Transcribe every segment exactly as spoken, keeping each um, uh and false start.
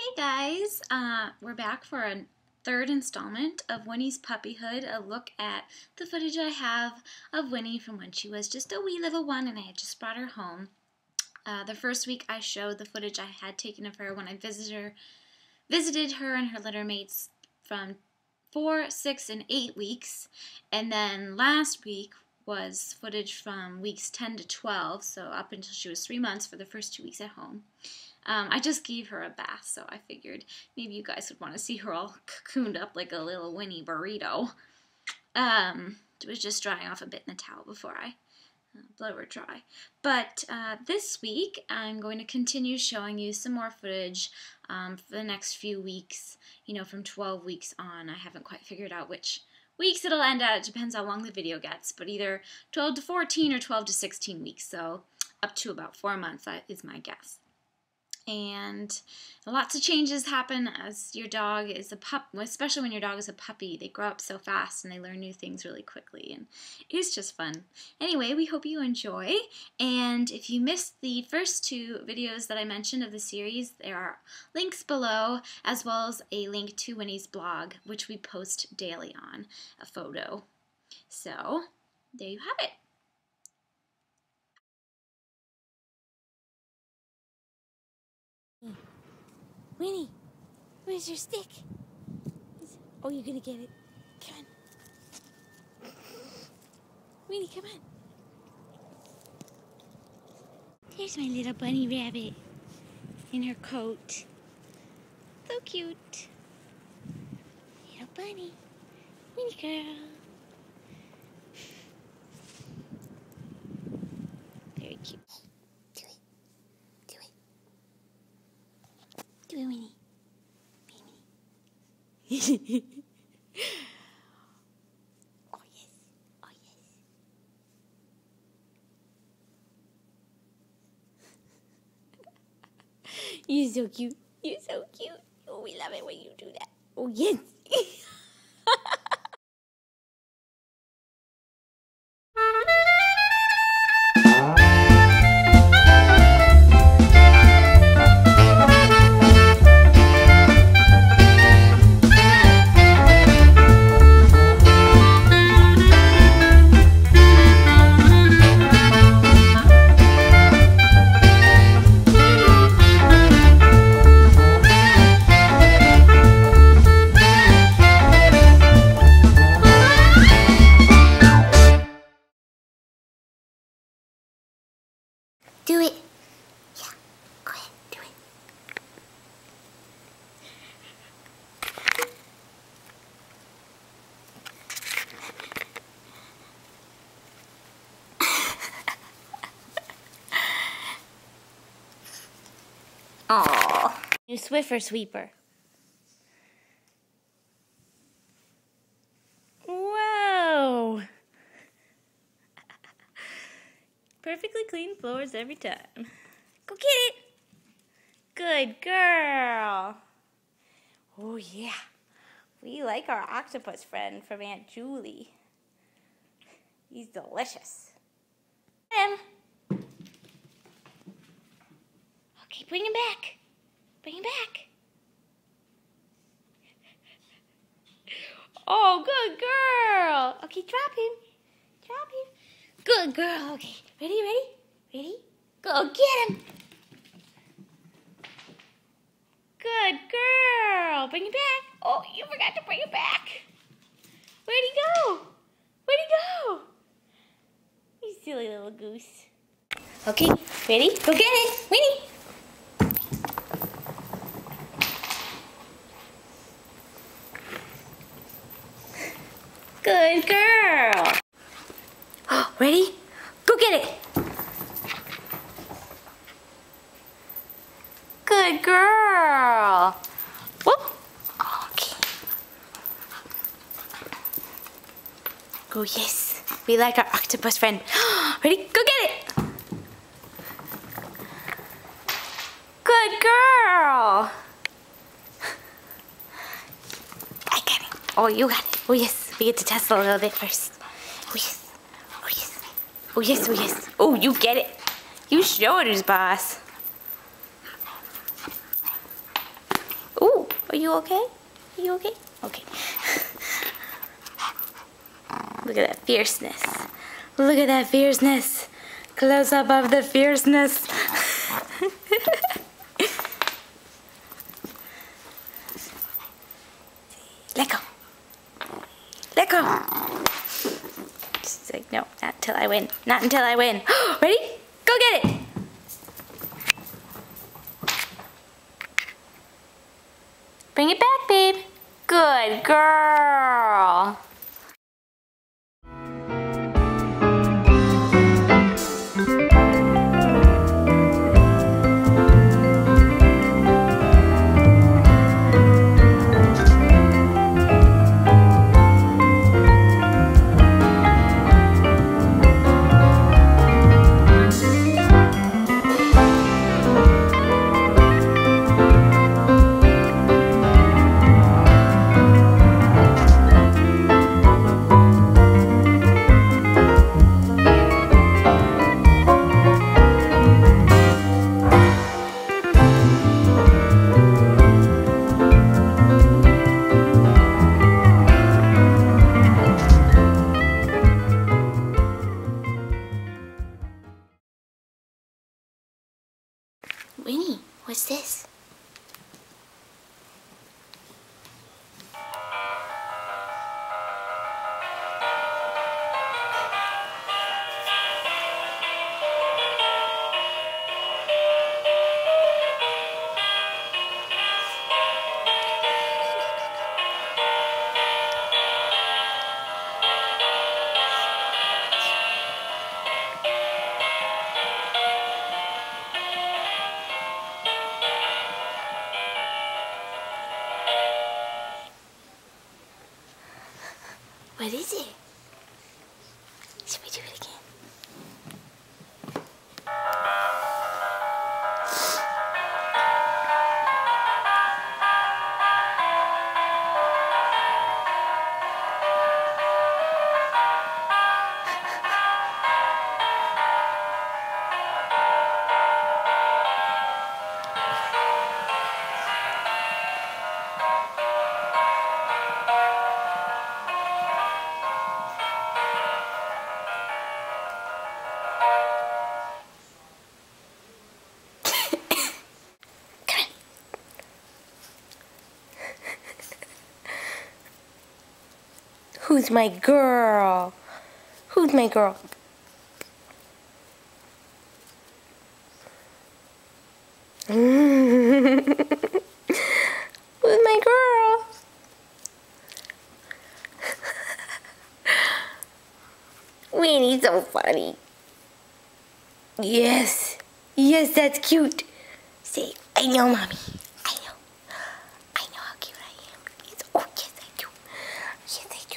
Hey guys, uh, we're back for a third installment of Winnie's Puppyhood, a look at the footage I have of Winnie from when she was just a wee little one and I had just brought her home. Uh, the first week I showed the footage I had taken of her when I visited her, visited her and her litter mates from four, six, and eight weeks. And then last week was footage from weeks ten to twelve, so up until she was three months for the first two weeks at home. Um, I just gave her a bath, so I figured maybe you guys would want to see her all cocooned up like a little Winnie burrito. Um, it was just drying off a bit in the towel before I uh, blow her dry. But uh, this week, I'm going to continue showing you some more footage um, for the next few weeks, you know, from twelve weeks on. I haven't quite figured out which weeks it'll end at. It depends how long the video gets, but either twelve to fourteen or twelve to sixteen weeks, so up to about four months is my guess. And lots of changes happen as your dog is a pup, especially when your dog is a puppy. They grow up so fast and they learn new things really quickly, and it's just fun. Anyway, we hope you enjoy, and if you missed the first two videos that I mentioned of the series, there are links below, as well as a link to Winnie's blog, which we post daily on a photo. So, there you have it. Winnie, where's your stick? Oh, you're gonna get it. Come on. Winnie, come on. There's my little bunny rabbit in her coat. So cute. Little bunny. Winnie girl. Very cute. Do it, Winnie. Winnie. Oh, yes. Oh, yes. You're so cute. You're so cute. Oh, we love it when you do that. Oh, yes. Do it. Yeah, go ahead, do it. Aww. New Swiffer Sweeper. Perfectly clean floors every time. Go get it! Good girl! Oh yeah! We like our octopus friend from Aunt Julie. He's delicious. Him. Okay, bring him back. Bring him back. Oh, good girl! Okay, drop him. Drop him. Good girl. Okay. Ready, ready? Ready? Go get him. Good girl. Bring him back. Oh, you forgot to bring him back. Where'd he go? Where'd he go? You silly little goose. Okay. Ready? Go get it. Winnie. Good girl. Ready? Go get it! Good girl! Whoop! Okay. Oh yes! We like our octopus friend. Ready? Go get it! Good girl! I got it. Oh, you got it. Oh yes! We get to test a little bit first. Oh yes! Oh yes, oh yes. Oh, you get it. You shoulders, boss. Are you okay? Are you okay? Okay. Look at that fierceness. Look at that fierceness. Close up of the fierceness. Let go. Let go. She's like, no, not until I win. Not until I win. Ready? Go get it. Bring it back, babe. Good girl. Winnie, what's this? What is it? Should we do it again? Who's my girl? Who's my girl? Who's my girl? Winnie's so funny. Yes. Yes, that's cute. Say, I know, Mommy. I know. I know how cute I am. It's oh, yes, I do. Yes, I do.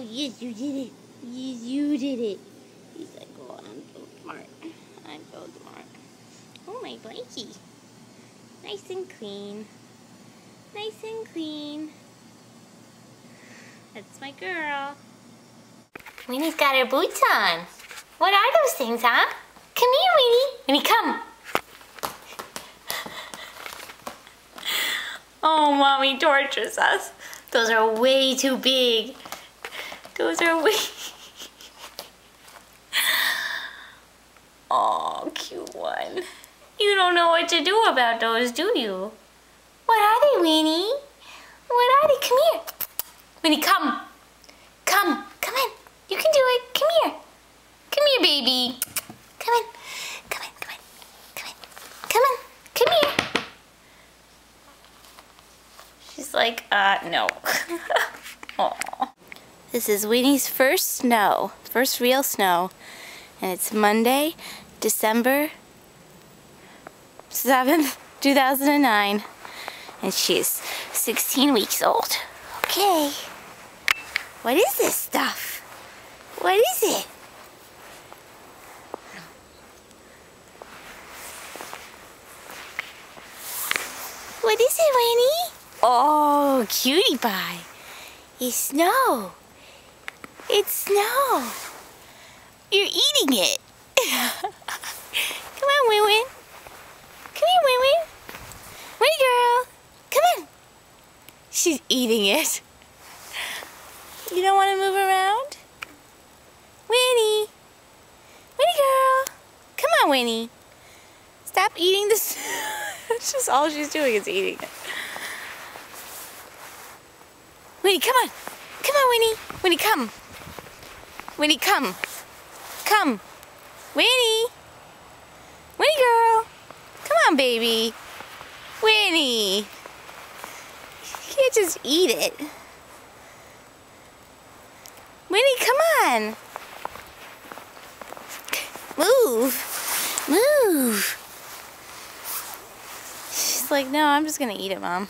Yes, you did it. Yes, you did it. He's like, oh, I'm so smart. I'm so smart. Oh, my blankie. Nice and clean. Nice and clean. That's my girl. Winnie's got her boots on. What are those things, huh? Come here, Winnie. Winnie, come. Oh, Mommy tortures us. Those are way too big. Those are way... Oh, cute one. You don't know what to do about those, do you? What are they, Winnie? What are they? Come here. Winnie, come. Come. Come in. You can do it. Come here. Come here, baby. Come in. Come in. Come in. Come in. Come in. Come here. She's like, uh, no. Aww. This is Winnie's first snow. First real snow. And it's Monday, December seventh, two thousand nine. And she's sixteen weeks old. Okay. What is this stuff? What is it? What is it, Winnie? Oh, cutie pie. It's snow. It's snow. You're eating it. Come on, Win-Win. Come here, Win-Win. Winnie girl. Come on. She's eating it. You don't want to move around? Winnie. Winnie girl. Come on, Winnie. Stop eating this. That's just all she's doing is eating it. Winnie, come on. Come on, Winnie. Winnie, come. Winnie, come. Come. Winnie. Winnie girl. Come on, baby. Winnie. You can't just eat it. Winnie, come on. Move. Move. She's like, no, I'm just going to eat it, Mom.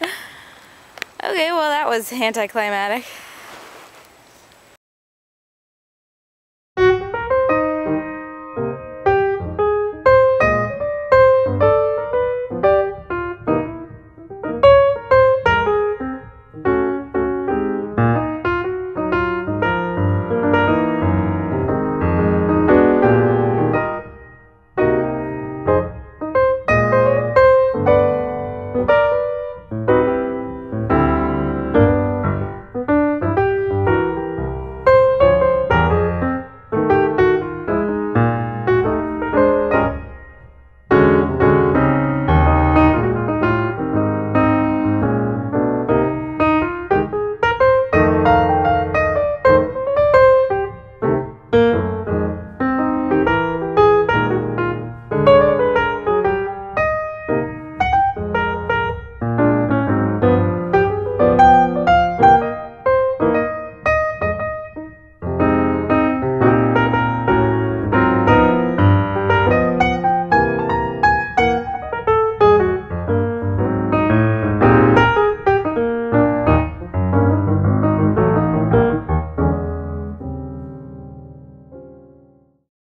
Okay, well, that was anticlimactic.